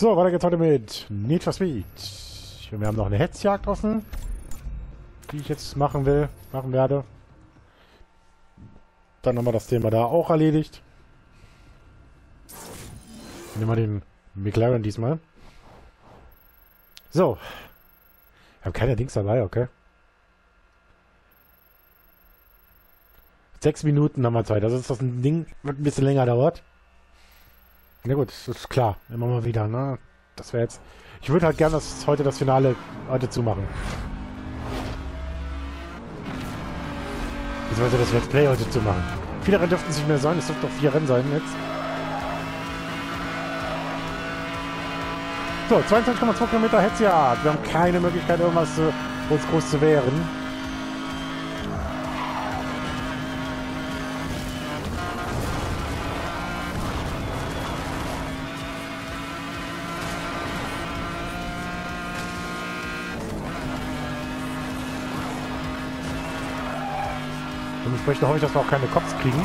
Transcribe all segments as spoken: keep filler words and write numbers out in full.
So, weiter geht's heute mit Nature Speed. Wir haben noch eine Hetzjagd offen, die ich jetzt machen will, machen werde. Dann haben wir das Thema da auch erledigt. Nehmen wir den McLaren diesmal. So. Wir haben keine Dings dabei, okay. Sechs Minuten haben wir Zeit. Also ist das ein Ding, was ein bisschen länger dauert. Na gut, das ist klar. Immer mal wieder, ne? Das wäre jetzt... Ich würde halt gerne das heute das Finale heute zumachen. Beziehungsweise das Let's Play heute zu machen. Viele Rennen dürften es nicht mehr sein. Es dürften doch vier Rennen sein jetzt. So, zweiundzwanzig Komma zwei Kilometer Hetzjagd. Wir haben keine Möglichkeit, irgendwas zu, uns groß zu wehren. Dementsprechend hoffe ich, dass wir auch keine Cops kriegen.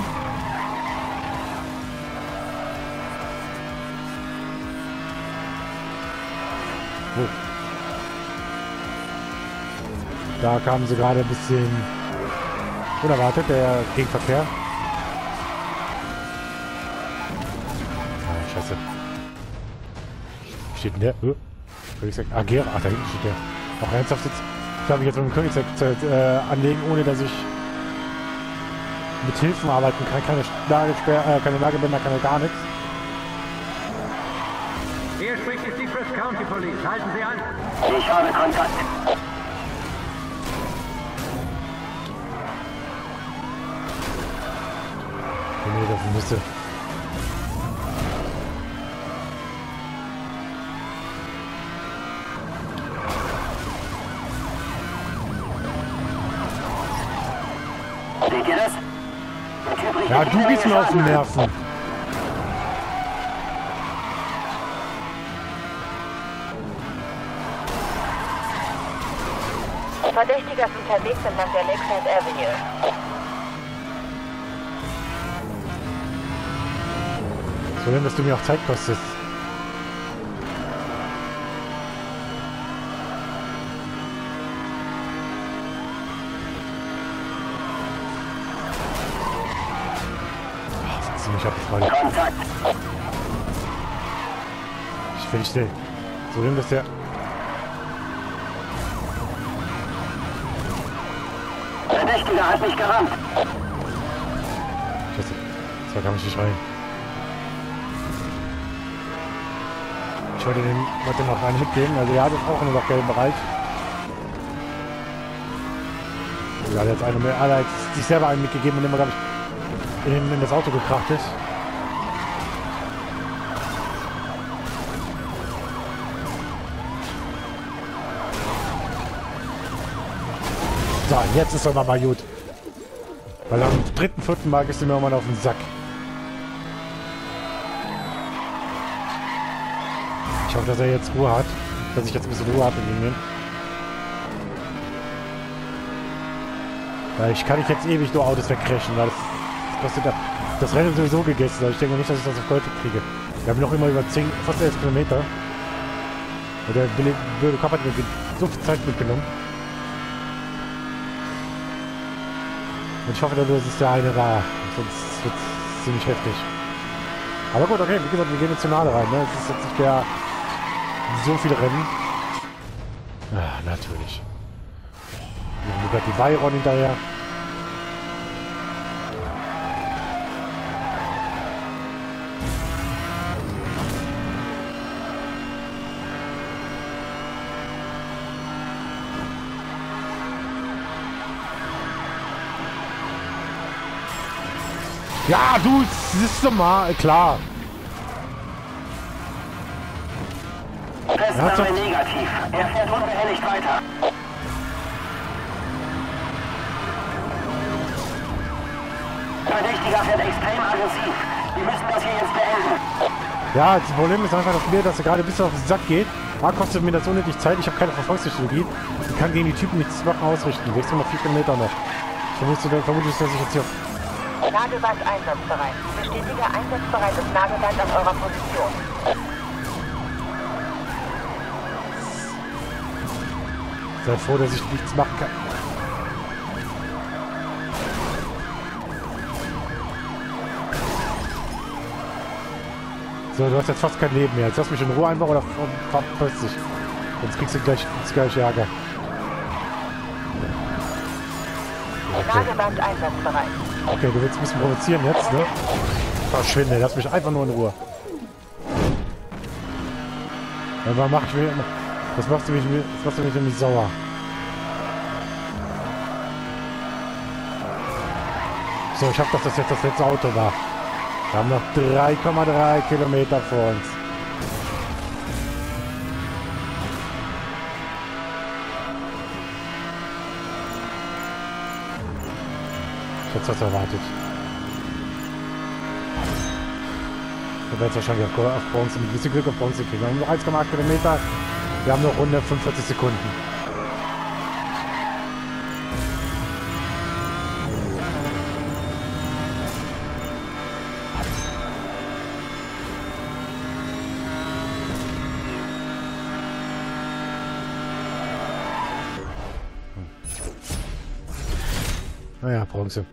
Oh. Da kamen sie gerade ein bisschen unerwartet, der Gegenverkehr. Ah, scheiße. Steht denn der? Huh? Königsegg. Ah, Gera. Ach, da hinten steht der. Auch ernsthaft jetzt. Ich habe mich jetzt mit dem Königsegg äh, anlegen, ohne dass ich mit Hilfen arbeiten kann. Keine Lagebänder, äh, keine, keine gar nichts. Hier spricht jetzt die Prescott County Police. Halten Sie an. Ich habe Kontakt. Wenn ich davon müsste. Seht ihr das? Ja, du gehst mir auf den Nerven. Verdächtiger ist unterwegs entlang der Lexington Avenue. So, wenn das du mir auch Zeit kostest. Ach, das ist mich abgefallen. Ich bin schnell. So, wenn das der... Der hat mich gerammt. Scheiße, da kam ich nicht rein. Ich wollte dem wollte noch einen Hit geben, also ja, das auch in unserem gelben Bereich. Ja, der hat jetzt eine mehr, alle hat sich selber einen mitgegeben, indem er gar nicht in, in das Auto gekracht ist. So, jetzt ist doch mal gut. Weil am dritten, vierten Mal gehst du mir irgendwann auf den Sack. Ich hoffe, dass er jetzt Ruhe hat. Dass ich jetzt ein bisschen Ruhe habe in ihm. Weil ich kann nicht jetzt ewig nur Autos wegcrashen. Weil das, das kostet ja... Das Rennen ist sowieso gegessen. Also ich denke nicht, dass ich das auf Gold kriege. Wir haben noch immer über zehn, fast elf Kilometer. Und der blöde Kopf hat mir so viel Zeit mitgenommen. Und ich hoffe, dass es der eine war. Sonst wird es ziemlich heftig. Aber gut, okay, wie gesagt, wir gehen ins Finale rein. Ne? Es ist jetzt nicht mehr so viel Rennen. Ah, natürlich. Wir haben Bugatti Veyron hinterher. Ja, du, siehst du mal, klar. Festnahme negativ. Er fährt unbehelligt weiter. Verdächtiger fährt extrem aggressiv. Wir müssen das hier jetzt beenden. Ja, das Problem ist einfach, dass mir das gerade ein bisschen auf den Sack geht. A, kostet mir das unnötig Zeit. Ich habe keine Verfolgstechnologie. Ich kann gegen die Typen nichts machen, ausrichten. sechshundertvier Kilometer noch. Ich vermute, dass ich jetzt hier... Nagelband einsatzbereit. Bestätige einsatzbereites Nagelband an eurer Position. Sei froh, dass ich nichts machen kann. So, du hast jetzt fast kein Leben mehr. Jetzt lass mich in Ruhe einfach oder verpiss dich. Sonst kriegst du gleich das gleiche Ärger. Okay. Nagelband einsatzbereit. Okay, du willst ein bisschen provozieren jetzt, ne? Verschwinde, lass mich einfach nur in Ruhe. Aber mach ich mir... Das machst du mich, das machst du mich nämlich sauer. So, ich hoffe, dass das jetzt das letzte Auto war. Wir haben noch drei Komma drei Kilometer vor uns. Ich hätte das erwartet. Wir werden jetzt wahrscheinlich auf Bronze, mit ein bisschen Glück auf Bronze kriegen. Wir haben noch eins Komma acht Kilometer. Wir haben noch hundertfünfundvierzig Sekunden. Hm. Naja, Bronze.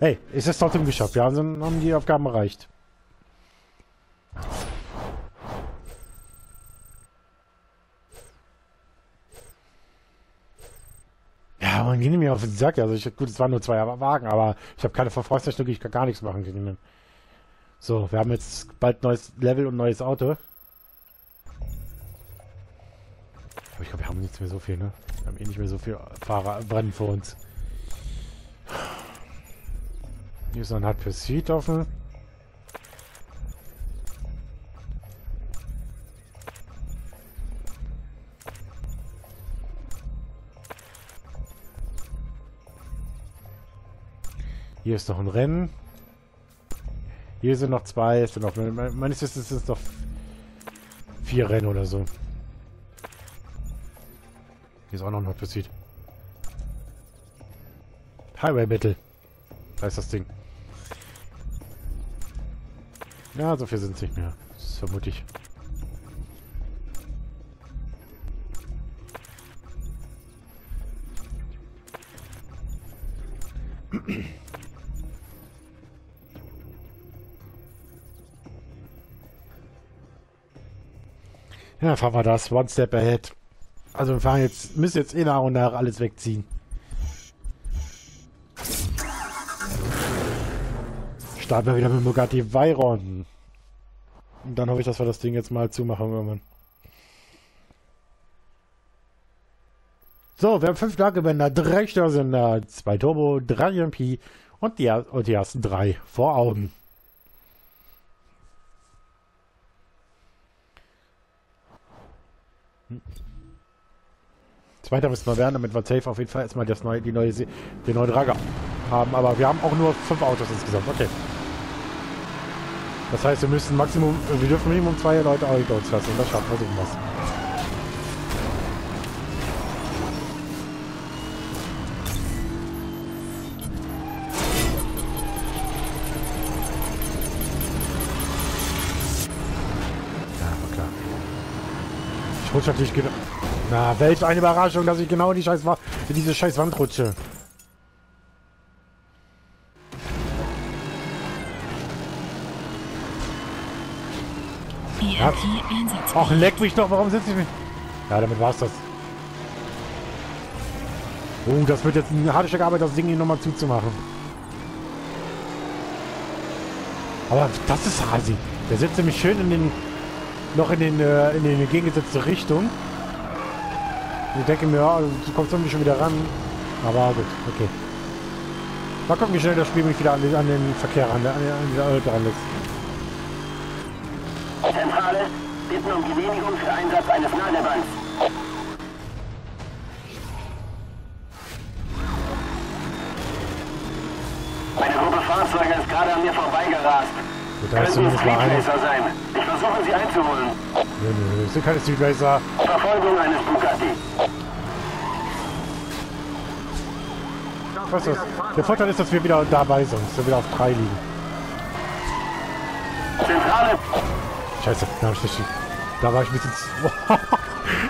Hey, ist es trotzdem geschafft. Wir haben die Aufgaben erreicht. Man ging mir auf den Sack, also ich, gut, es waren nur zwei Wagen, aber ich habe keine Verfrostungsstücke, ich kann gar nichts machen. So, wir haben jetzt bald neues Level und neues Auto. Aber ich glaube, wir haben nichts mehr so viel, ne? Wir haben eh nicht mehr so viel Fahrer brennen vor uns. Hier ist noch ein Hot Pursuit offen. Hier ist noch ein Rennen. Hier sind noch zwei. Es sind noch, meines Wissens sind es noch vier Rennen oder so. Hier ist auch noch ein Hot Pursuit. Highway Battle. Da ist das Ding. Ja, so viel sind es nicht mehr. Das ist vermutlich. Ja, fahren wir das. One Step Ahead. Also wir fahren jetzt, müssen jetzt eh nach und nach alles wegziehen. Starten wir wieder mit dem Bugatti Veyron. Und dann hoffe ich, dass wir das Ding jetzt mal zumachen irgendwann. So, wir haben fünf Nagelbänder, drei Störsender, zwei Turbo, drei E M P und die, und die ersten drei vor Augen. Hm. Zweiter müssen wir werden, damit wir safe auf jeden Fall erstmal das neue, die neue, den neuen Raga haben. Aber wir haben auch nur fünf Autos insgesamt. Okay. Das heißt, wir müssen Maximum, wir dürfen Minimum zwei Leute hinter uns lassen. Und das schaffen wir irgendwas. Rutsche natürlich genau. Na, welch eine Überraschung, dass ich genau in die scheiß Wa in diese scheiß Wand rutsche. Ja. Ach, leck mich doch, warum sitze ich mich? Ja, damit war's das. Oh, das wird jetzt eine harte Stück Arbeit, das Ding hier nochmal zuzumachen. Aber das ist Hasi. Der sitzt nämlich schön in den. Noch in den äh, in die entgegengesetzte Richtung. Ich denke mir, ja, du kommst irgendwie schon wieder ran. Aber gut, okay. Mal gucken, wie schnell das Spiel mich wieder an den, an den Verkehr ran, an den Auto ran ist. Zentrale, bitten um Genehmigung für Einsatz eines Nagelbands. Meine Gruppe Fahrzeuge ist gerade an mir vorbeigerast. Das können Streetracer sein. Ich versuche sie einzuholen. Nö, nö, es sind keine Streetracer. Verfolgung eines Bugatti. Was ist das? Der Vorteil ist, dass wir wieder dabei sind. Dass wir wieder auf drei liegen. Zentrale. Scheiße, da habe ich nicht. Da war ich ein bisschen...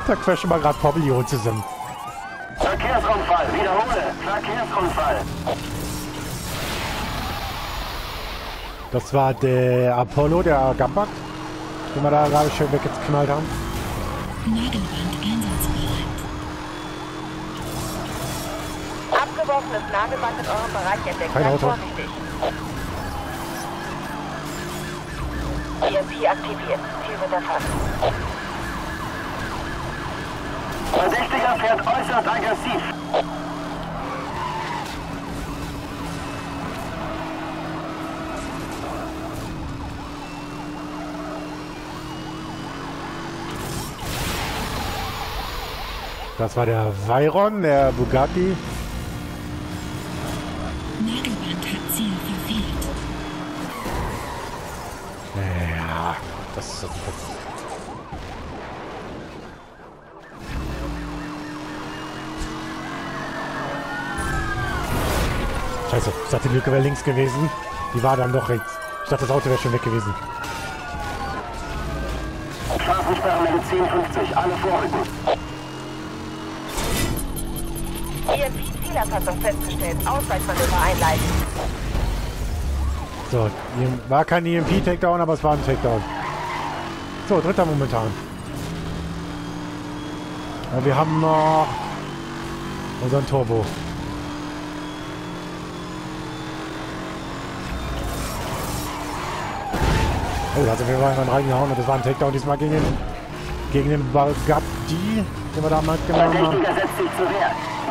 Da quatschen wir gerade Popelio zusammen. Verkehrsunfall. Wiederhole. Verkehrsunfall. Das war der Apollo, der Gambach, den wir da gerade schön weggeknallt haben. Nagelband einsatzbereit. Abgeworfenes Nagelband in eurem Bereich entdeckt. Kein Auto. E M P aktiviert. Ziel wird erfasst. Verdächtiger fährt äußerst aggressiv. Das war der Veyron, der Bugatti. Nagelband hat Ziel verfehlt. Ja, das ist das Problem. Scheiße, ich dachte, die Lücke wäre links gewesen. Die war dann doch rechts. Ich dachte, das Auto wäre schon weg gewesen. Straßensperre zehn fünfzig, alle vorrücken. E M P-Zielerfassung festgestellt. Ausweichmanöver einleiten. So, war kein E M P-Takedown, aber es war ein Takedown. So, dritter momentan. Ja, wir haben noch unseren Turbo. Oh, also wir waren reingehauen und das war ein Takedown diesmal gegen den, gegen den Bugatti, den wir damals gemacht haben.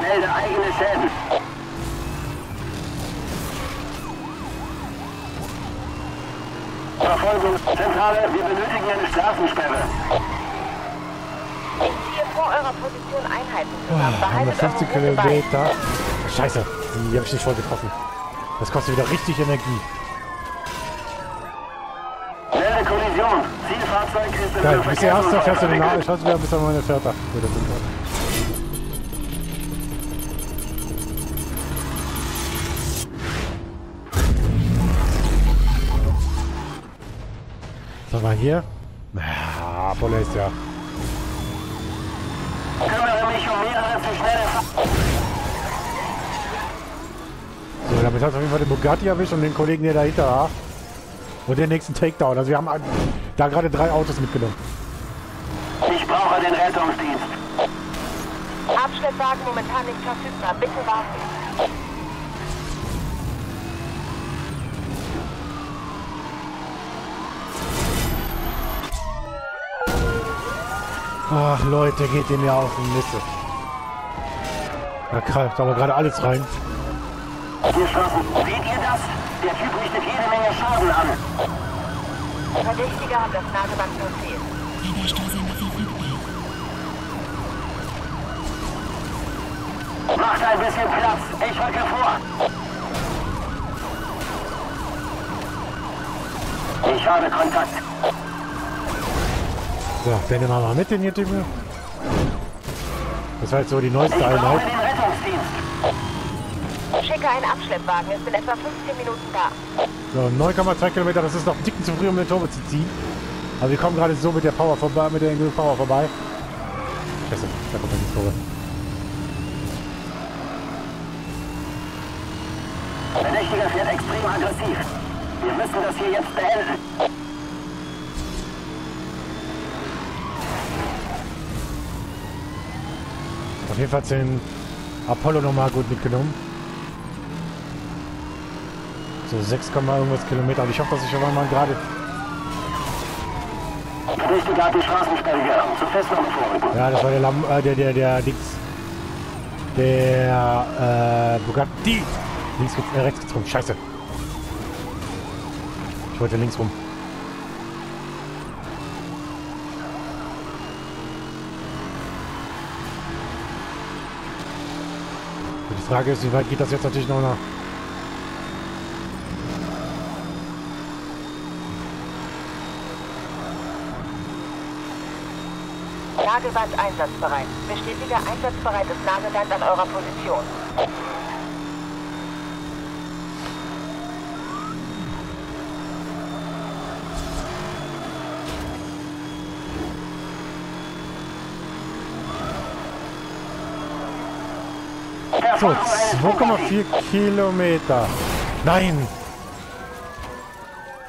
Melde eigene Schäden. Verfolgungszentrale, wir benötigen eine Straßensperre. Ich ziehe vor eurer Position Einheiten zusammen. Behaltet fünfzig Kilometer. Bei. Scheiße, die habe ich nicht voll getroffen. Das kostet wieder richtig Energie. Melde Kollision. Zielfahrzeug ist in der Verkehr. Bisher hast du fährst du den Nagel. Ich hasse wieder bis an meine Vierter. Mal hier. Ah, Apollo ist ja. Kümmere mich um mehrere zu schnelle Fahrten. So, damit hat es auf jeden Fall den Bugatti erwischt und den Kollegen, der dahinter war. Und den nächsten Takedown. Also wir haben da gerade drei Autos mitgenommen. Ich brauche den Rettungsdienst. Abschleppwagen momentan nicht verfügbar. Bitte warten. Ach Leute, geht ihr mir auf den Mist. Da greift aber gerade alles rein. Ihr Straßen, seht ihr das? Der Typ richtet jede Menge Schaden an. Verdächtiger hat das Nagelband verfehlt. Macht ein bisschen Platz, ich rücke vor. Ich habe Kontakt. So, wenn wir mal mit den hier Typen. Das war jetzt so die neueste Einheit. Schicke einen Abschleppwagen, ist in etwa fünfzehn Minuten da. So, neun Komma zwei Kilometer, das ist noch dicken zu früh, um den Turbo zu ziehen. Aber wir kommen gerade so mit der Power vorbei, mit der Power vorbei. Scheiße, da kommt die Kurve. Verdächtiger fährt extrem aggressiv. Wir müssen das hier jetzt beenden. Auf jeden Fall hat den Apollo nochmal gut mitgenommen. So sechs Komma irgendwas Kilometer. Und ich hoffe, dass ich schon mal gerade. Ja, das war der Lam äh, der der der Dix. Der äh, Bugatti. Links geht's, äh, rechts geht's rum. Scheiße. Ich wollte links rum. Die Frage ist, wie weit geht das jetzt natürlich noch nach? Nagelband einsatzbereit. Bestätige einsatzbereites Nagelband an eurer Position. So, zwei Komma vier Kilometer. Nein!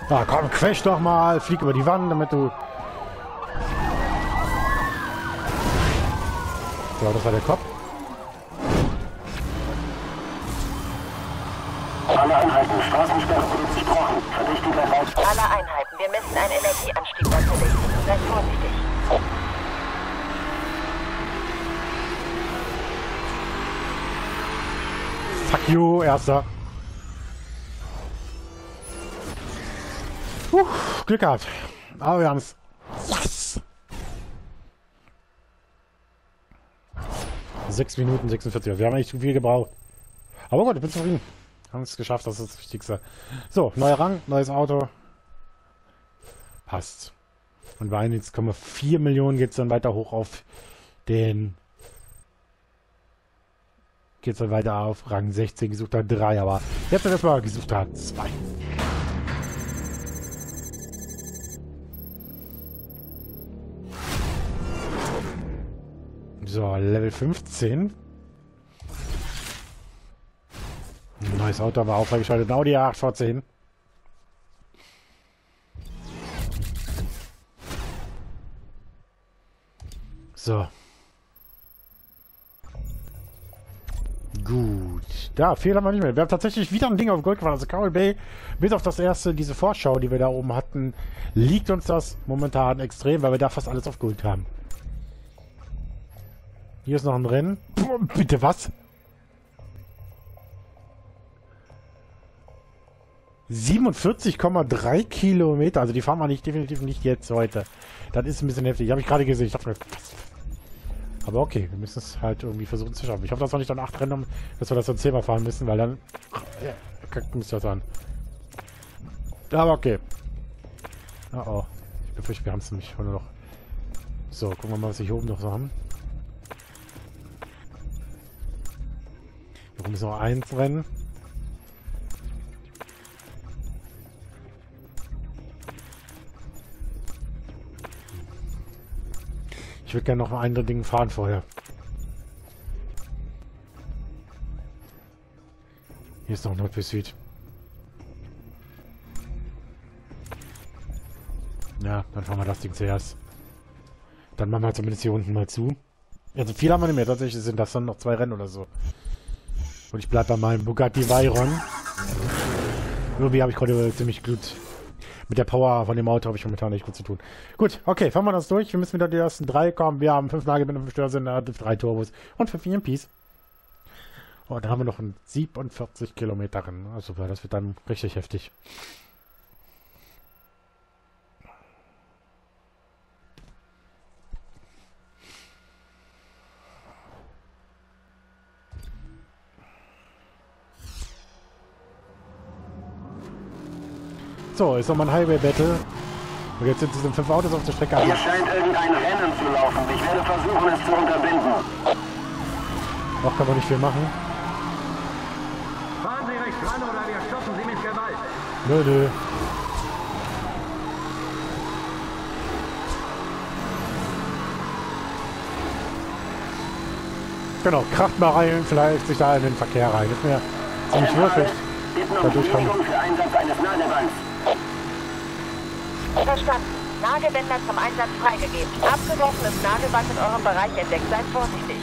Na komm, quetsch doch mal. Flieg über die Wand, damit du... So, das war der Kopf. Alle Einheiten, Straßensperre fünfzig Brocken, verdächtiger Raum. Alle Einheiten, wir messen einen Energieanstieg natürlich. Seid vorsichtig. Fuck you, Erster. Puh, Glück gehabt. Aber wir haben's. Yes! sechs Minuten sechsundvierzig. Wir haben echt zu viel gebraucht. Aber gut, ich bin zufrieden. Haben es geschafft, das ist das Wichtigste. So, neuer Rang, neues Auto. Passt. Und bei eins Komma vier Millionen geht es dann weiter hoch auf den... Geht es dann weiter auf Rang sechzehn, gesuchter drei, aber jetzt wird erstmal gesuchter zwei. So, Level fünfzehn. Neues Auto war auch freigeschaltet. Audi A acht V zehn. So. Gut. Da, Fehler haben wir nicht mehr. Wir haben tatsächlich wieder ein Ding auf Gold gefahren. Also Carol Bay, bis auf das erste, diese Vorschau, die wir da oben hatten, liegt uns das momentan extrem, weil wir da fast alles auf Gold haben. Hier ist noch ein Rennen. Puh, bitte was? siebenundvierzig Komma drei Kilometer. Also die fahren wir nicht, definitiv nicht jetzt heute. Das ist ein bisschen heftig. Habe ich gerade gesehen. Ich dachte mir, aber okay, wir müssen es halt irgendwie versuchen zu schaffen. Ich hoffe, dass wir nicht dann acht Rennen haben, dass wir das dann zehnmal fahren müssen, weil dann ja, kackt uns das an. Aber okay. Oh oh. Ich befürchte, wir haben es nämlich nur noch. So, gucken wir mal, was wir hier oben noch so haben. Hier oben ist noch eins Rennen. Ich würde gerne noch ein anderes Ding fahren vorher. Hier ist noch Hot Pursuit. Ja, dann fahren wir das Ding zuerst. Dann machen wir zumindest hier unten mal zu. Also viel haben wir nicht mehr. Tatsächlich sind das dann noch zwei Rennen oder so. Und ich bleibe bei meinem Bugatti Veyron. Irgendwie habe ich gerade ziemlich gut... Mit der Power von dem Auto habe ich momentan nicht gut zu tun. Gut, okay, fahren wir das durch. Wir müssen wieder die ersten drei kommen. Wir haben fünf Nagelbänder, fünf Störsender, drei Turbos und fünf E M Ps. Und dann haben wir noch ein siebenundvierzig Kilometer Rennen. Also das wird dann richtig heftig. So, ist nochmal ein Highway Battle. Und jetzt sind diese fünf Autos auf der Strecke. Hier scheint irgendein Rennen zu laufen. Ich werde versuchen, es zu unterbinden. Noch kann man nicht viel machen. Fahren Sie rechts ran oder wir stoppen Sie mit Gewalt. Nö, nö. Genau, kracht mal rein, vielleicht sich da in den Verkehr rein. Ist mir ziemlich wurscht. Dadurch kann verstanden. Nagelbänder zum Einsatz freigegeben. Abgeworfenes Nagelband in eurem Bereich entdeckt. Seid vorsichtig.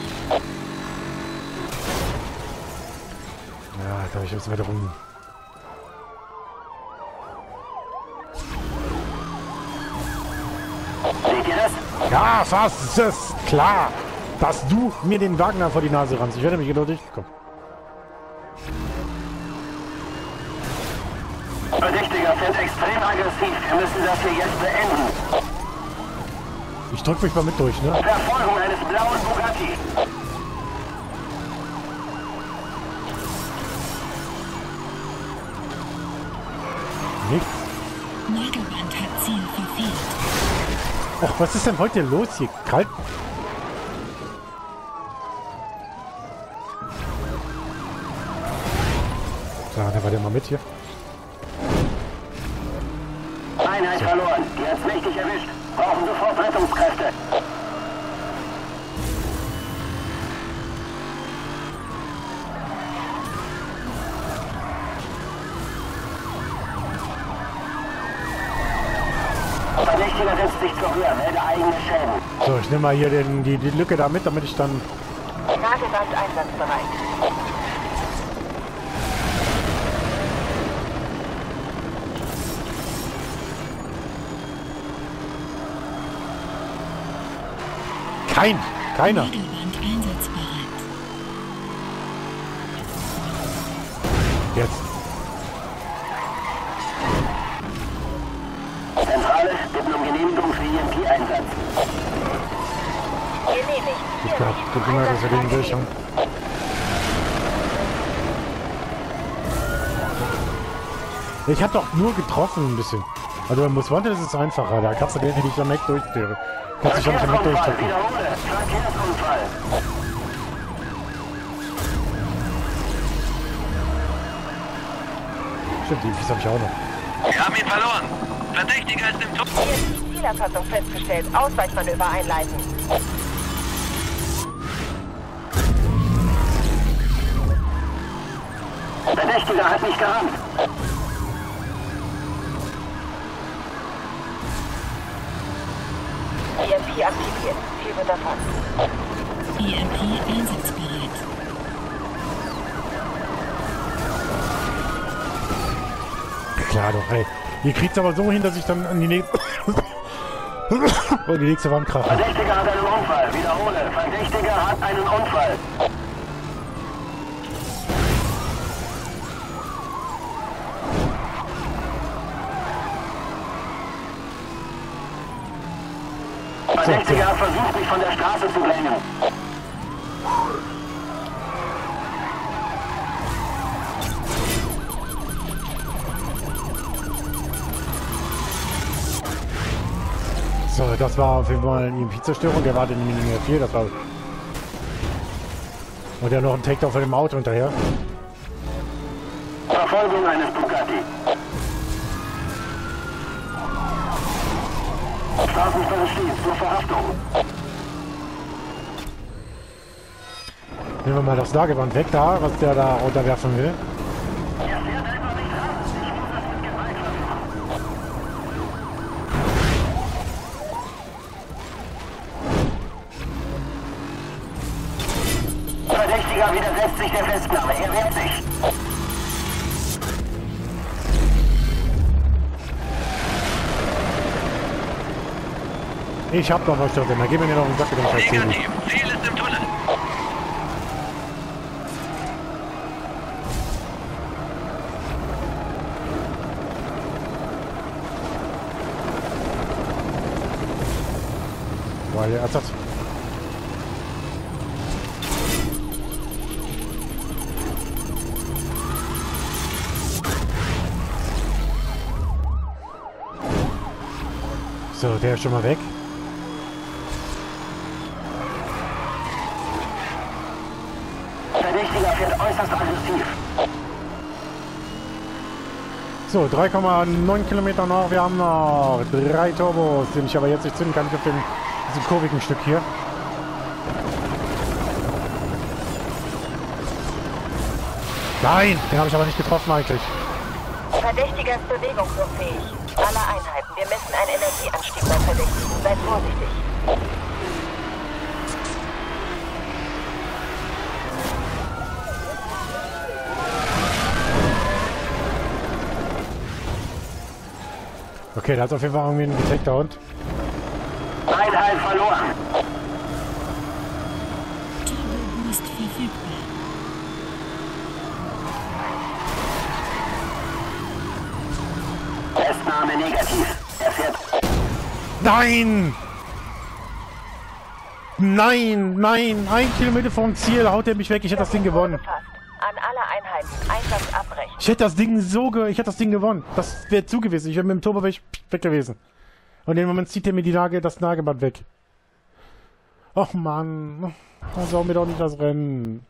Ja, glaube ich, müssen wir da rum. Seht ihr das? Ja, fast. Das ist klar, dass du mir den Wagen da vor die Nase rannst. Ich werde mich genau durchkommen. Verdächtiger sind extrem aggressiv. Wir müssen das hier jetzt beenden. Ich drück mich mal mit durch, ne? Verfolgung eines blauen Bugatti. Nichts. Nagelband hat Ziel verfehlt. Och, was ist denn heute los hier? Kalt. Ja, da war der mal mit hier. Einheit verloren. Die hat's mächtig erwischt. Brauchen sofort Rettungskräfte. Verdächtiger lässt sich berühren, hätte eigene Schäden. So, ich nehme mal hier den, die, die Lücke da mit, damit ich dann... Nagelband einsatzbereit. Kein, keiner. Jetzt. Zentrale, bitten um Genehmigung für E M P-Einsatz. Genehmigt. Ich glaube, du bist dass wir den durchschauen. Ich habe doch nur getroffen ein bisschen. Also beim Buswante ist es einfacher. Da kannst du den nicht am Eck durchführen. Kannst du schon nicht am Eck durchführen. Verkehrsunfall. Stimmt, die Fies habe ich auch noch. Wir haben ihn verloren. Verdächtiger ist im Tunnel. Hier ist die Zielerfassung festgestellt. Ausweichmanöver einleiten. Verdächtiger hat mich gerammt. E M P aktiviert. Viel wird davon. E M P einsatzbereit. Klar doch, ey. Ihr kriegt es aber so hin, dass ich dann an die nächste... an die nächste Wand krache. Verdächtiger hat einen Unfall. Wiederhole. Verdächtiger hat einen Unfall. Verdächtiger so, so. hat versucht, mich von der Straße zu lenken. So, das war auf jeden Fall eine E M P-Zerstörung. Der war in Minimum vier, das war... Und der noch ein Takedown von dem Auto hinterher. Verfolgung eines Bugatti. Straßensperre schließt zur Verhaftung. Nehmen wir mal das Lageband weg da, was der da runterwerfen will. Widersetzt sich der Festnahme, er wehrt sich. Ich hab noch was drin, da gib mir noch einen Sack mit dem Scheiß. Negativ, Ziel ist im Tunnel. Weil der Ersatz. So, der ist schon mal weg. Verdächtiger fährt äußerst aggressiv. So, drei Komma neun Kilometer noch. Wir haben noch drei Turbos, den ich aber jetzt nicht zünden kann. Ich auf dem, diesem kurvigen Stück hier. Nein, den habe ich aber nicht getroffen eigentlich. Verdächtiger ist bewegungsunfähig. Alle Einheiten, wir messen einen Energieanstieg beim Verdächtigen. Seid vorsichtig. Okay, da hat auf jeden Fall irgendwie einen Takedown. Einheit verloren. Festnahme negativ. Er fährt. Nein! Nein, nein! Ein Kilometer vom Ziel haut er mich weg. Ich hätte das Ding gewonnen. An alle Einheiten. Einsatz abbrechen. Ich hätte das Ding so ge... Ich hätte das Ding gewonnen. Das wäre zu gewesen. Ich wäre mit dem Turbo weg gewesen. Und in dem Moment zieht er mir die Nagel, das Nagelband weg. Och Mann. Da soll mir doch nicht das Rennen.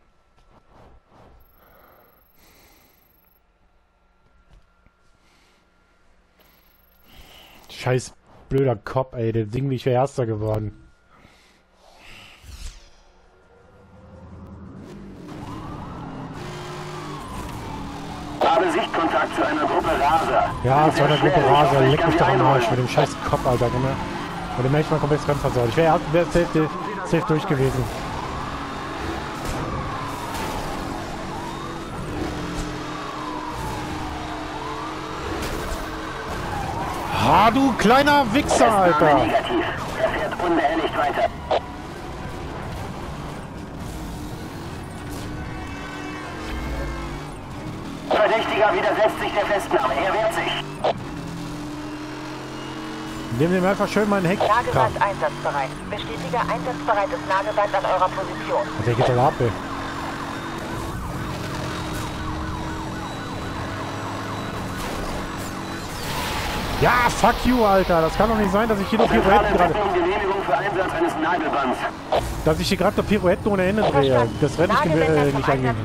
Scheiß blöder Kopf, ey. Das Ding, wie ich wäre Erster geworden. Habe habe Sichtkontakt zu einer Gruppe Raser. Ja, zu einer Gruppe Raser. Leck mich doch am Arsch mit dem scheiß Kopf, Alter. Und dem Mensch war komplett ganz versaut. Ich wäre wär safe, safe durch gewesen. Ah, du kleiner Wichser, Alter! Negativ. Er fährt unbehelligt weiter. Verdächtiger widersetzt sich der Festnahme. Er wehrt sich. Nehmen wir einfach schön meinen Heck. Nagelband einsatzbereit. Bestätige einsatzbereites Nagelband an eurer Position. Der geht doch ab, ey. Ja, fuck you, Alter. Das kann doch nicht sein, dass ich hier noch Pirouetten gerade... Dass ich hier gerade noch Pirouetten ohne Ende drehe. Das Rennen ich äh, nicht angehen.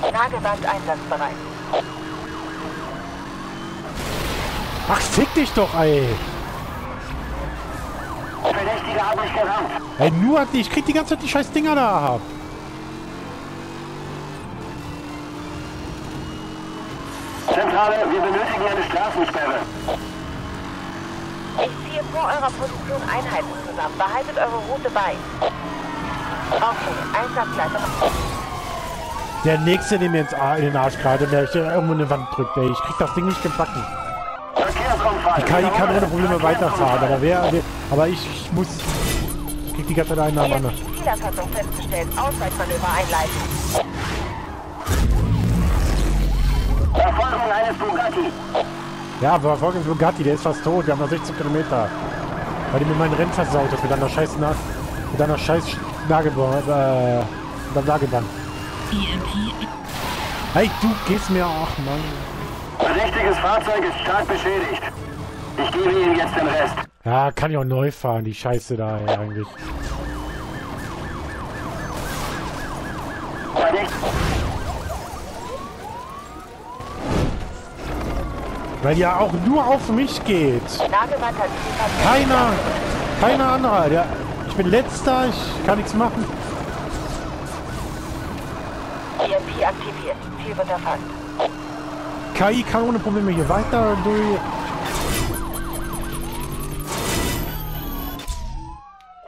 Nagelband einsatzbereit. Ach, fick dich doch, ey. Verdächtiger habe ich gerannt. Ey, nur hat die... Ich krieg die ganze Zeit die scheiß Dinger da ab. Zentrale, wir benötigen eine Straßensperre. Ich ziehe vor eurer Position Einheiten zusammen. Behaltet eure Route bei. Okay, Einsatzleiter. Der nächste, der mir ins A in den Arsch gerade, der ich irgendwo in die Wand drückt, ey. Ich krieg das Ding nicht gebacken. Ich kann, ich kann ohne Probleme weiterfahren, aber wer, wer aber ich, ich muss... Ich krieg die ganze Zeit einen nach vorne. Zielverfassung festgestellt. Ausweichmanöver einleiten. Verfolgung eines Bugatti. Ja, Verfolgung eines Bugatti, der ist fast tot. Wir haben noch sechzehn Kilometer. Weil die mir meinen Rennen versaut hat mit einer scheiß Nase. Mit einer scheiß Nagelband. Äh. Mit einer Nagelband. E M P. Hey, du gehst mir auch, Mann. Verdächtiges Fahrzeug ist stark beschädigt. Ich gebe Ihnen jetzt den Rest. Ja, kann ich auch neu fahren, die Scheiße da, ey, eigentlich. Weil ja auch nur auf mich geht. Keiner, keiner anderer. Ja, ich bin letzter, ich kann nichts machen. E M P aktiviert. Ziel wird erfasst. K I kann ohne Probleme hier weiter durch.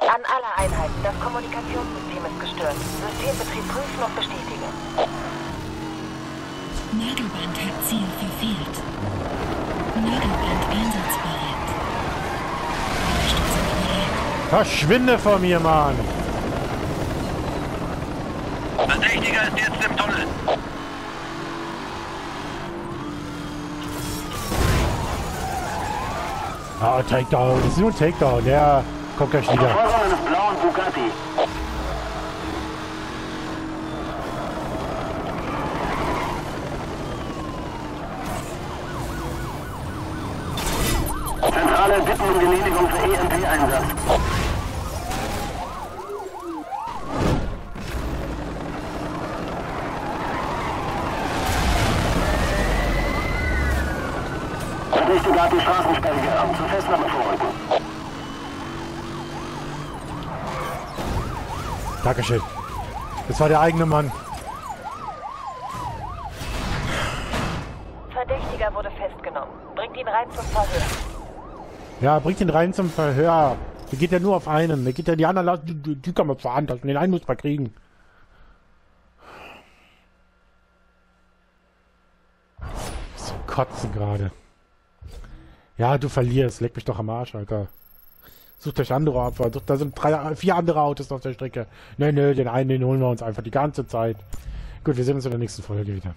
An alle Einheiten, das Kommunikationssystem ist gestört. Systembetrieb prüfen und bestätigen. Nagelband hat Ziel verfehlt. Nagelband einsatzbereit. Unterstützung bereit. Verschwinde von mir, Mann! Verdächtiger ist jetzt im Tunnel. Ah, Takedown. Das ist nur ein Takedown. Der kommt gleich wieder. Verfolgung eines blauen Bugatti. Zentrale bitten um Genehmigung für E M P-Einsatz. Verdächtiger hat die Straßensperre gerammt. Zur Festnahme vorrücken. Dankeschön. Das war der eigene Mann. Verdächtiger wurde festgenommen. Bringt ihn rein zum Verhör. Ja, bringt ihn rein zum Verhör. Der geht ja nur auf einen. Der geht ja die anderen. Die, die kann man verhandeln. Den einen muss man kriegen. So kotzen gerade. Ja, du verlierst. Leck mich doch am Arsch, Alter. Sucht euch andere Opfer. Da sind drei, vier andere Autos auf der Strecke. Nö, nö, den einen, den holen wir uns einfach die ganze Zeit. Gut, wir sehen uns in der nächsten Folge wieder.